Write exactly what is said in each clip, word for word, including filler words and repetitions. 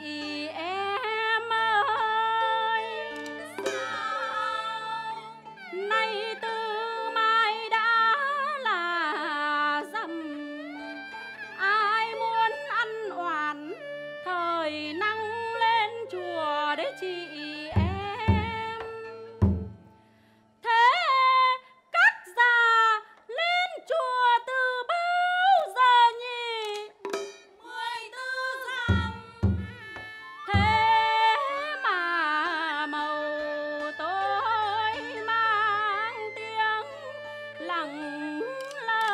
chị em ơi. Sao? Nay từ mai đã là rằm, ai muốn ăn oản thời năng lên chùa đấy chị em. Thế các già lên chùa từ bao giờ nhỉ? Mười tư rằm. Thế mà màu tối mang tiếng lẳng lơ,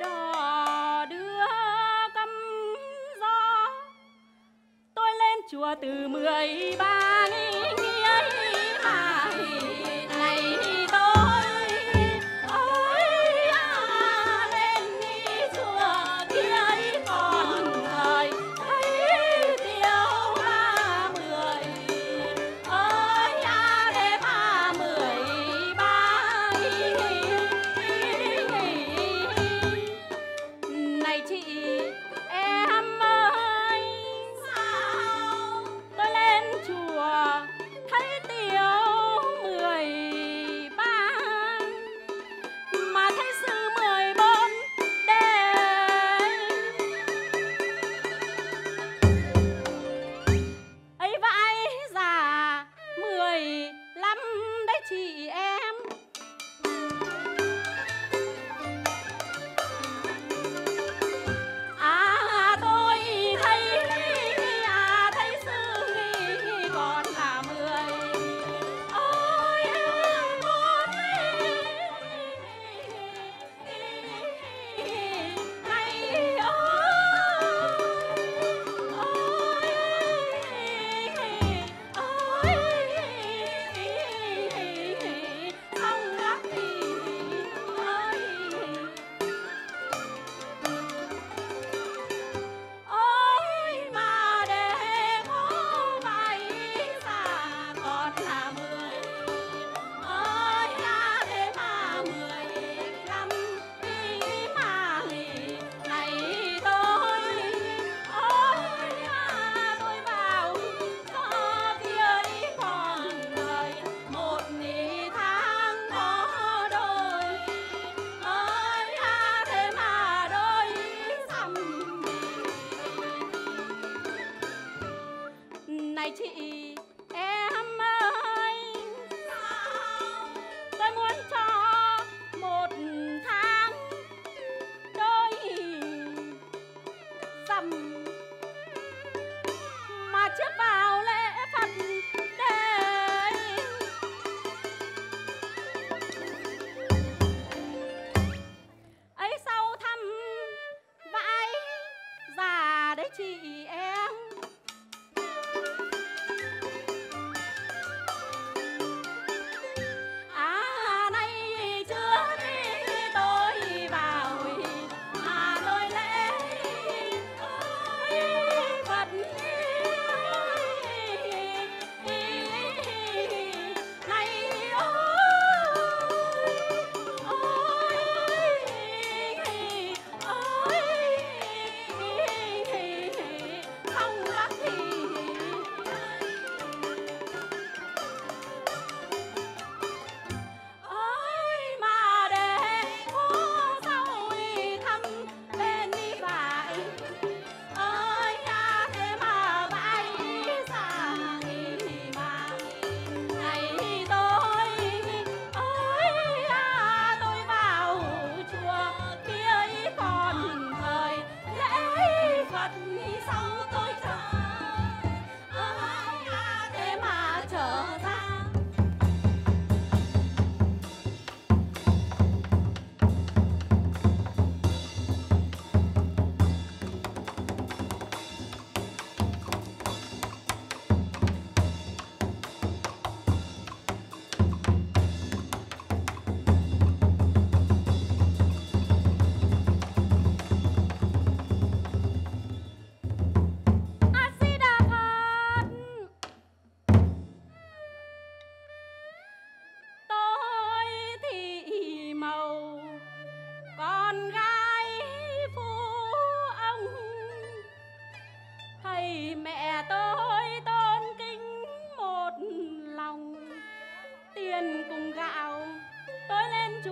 đò đưa căm gió. Tôi lên chùa từ mười ba chị em ơi. Sao? Tôi lên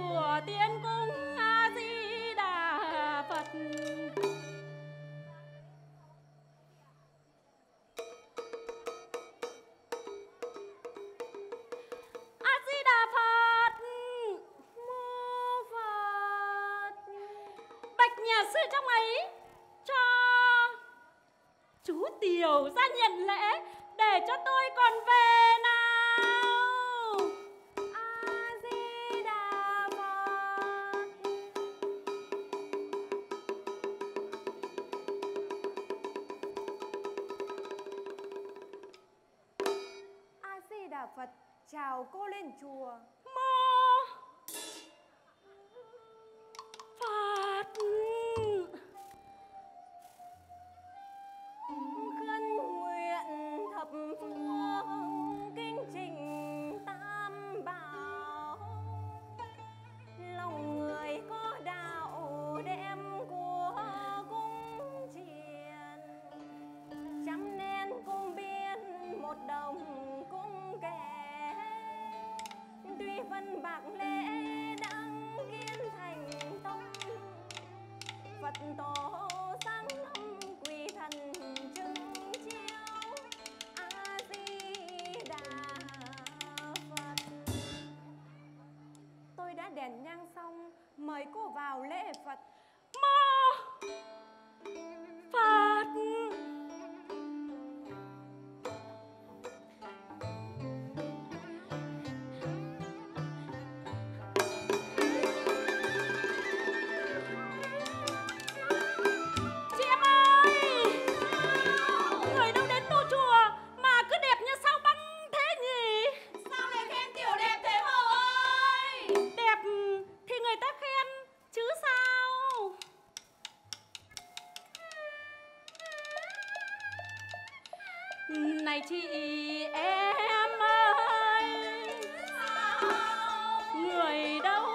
chùa Tiên Cung A Di Đà Phật. A Di Đà Phật, mô Phật. Bạch nhà sư trong ấy cho chú Tiểu ra nhận lễ để cho tôi còn về nào. Phật chào cô lên chùa. Mô Phật. Khấn nguyện thập phương kinh trình tam bảo, lòng người có đạo đem của cung triển, chấm nên cung biên một đồng tuy vân bạc lễ đăng kiên thành tông. Phật tổ sáng năm quỳ thần chứng chiếu, A Di Đà Phật. Tôi đã đèn nhang xong, mời cô vào lễ Phật. Mô Phật. Này chị em ơi, người đâu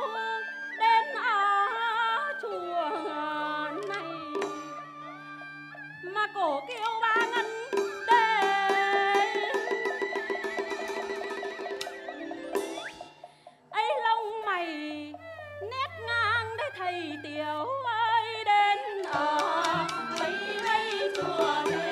đến ở chùa này mà cổ kêu ba ngân đến ấy, lông mày nét ngang đấy thầy Tiểu ơi, đến ở mấy đây chùa này.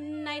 Này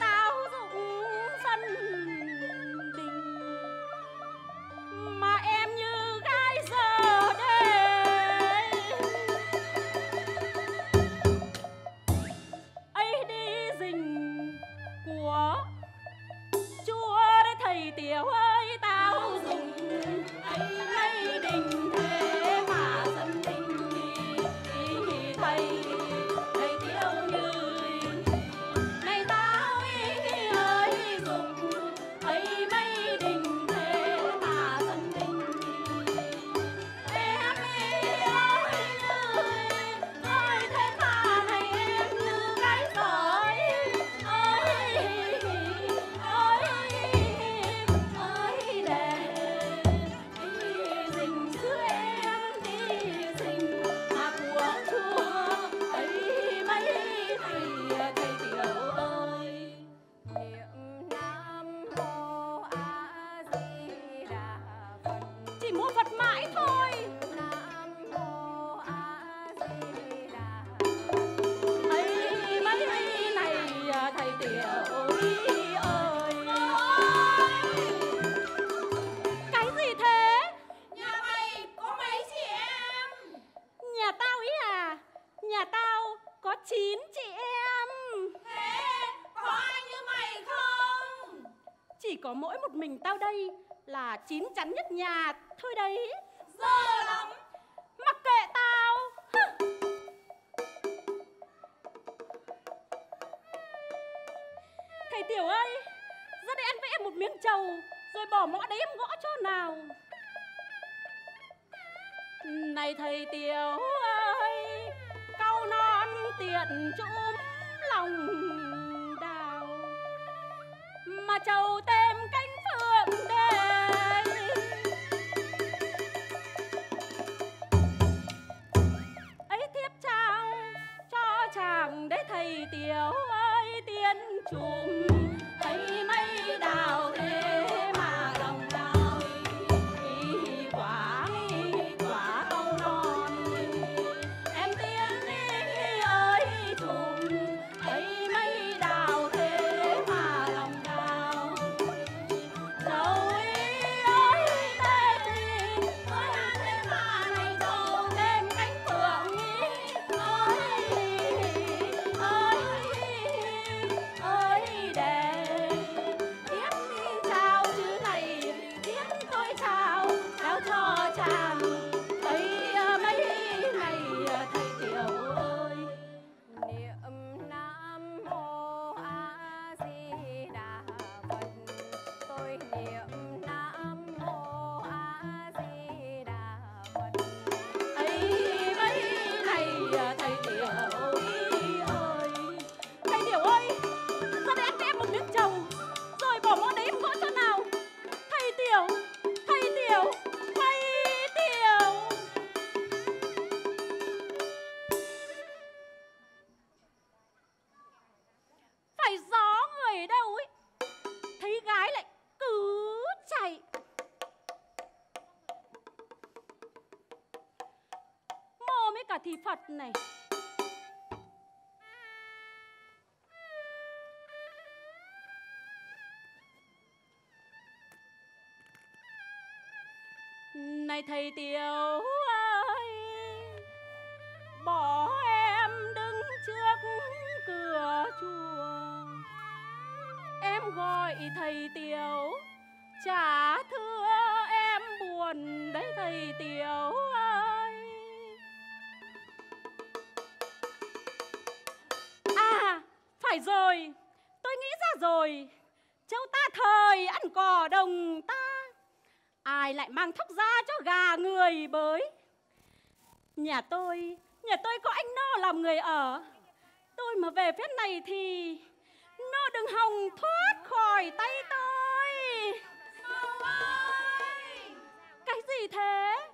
táo dụng sân đình mà em như gái giờ đây ấy, đi rình của chúa đấy thầy Tiểu ơi, táo dụng ấy ngay đình. Thầy Tiểu Như này ta có mỗi một mình tao đây là chín chắn nhất nhà thôi đấy. Dơ lắm. Mặc kệ tao. Thầy Tiểu ơi, ra đây anh vẽ em một miếng trầu rồi bỏ mõ đấy em gõ cho nào. Này thầy Tiểu ơi, cau non tiện trũm lòng đào mà trầu tem cánh phượng đây. Ấy thiếp chàng cho chàng đấy thầy Tiểu ơi, tiên trùm thấy mây đào thế mà lòng đào ý quả. Thì Phật này. Này thầy Tiểu ơi, bỏ em đứng trước cửa chùa. Em gọi thầy Tiểu chả thưa em buồn đấy thầy Tiểu ơi. Phải rồi, tôi nghĩ ra rồi. Châu ta thời ăn cỏ đồng ta, ai lại mang thóc ra cho gà người bới. Nhà tôi, nhà tôi có anh Nô làm người ở. Tôi mà về phép này thì Nô đừng hòng thoát khỏi tay tôi. Cái gì thế?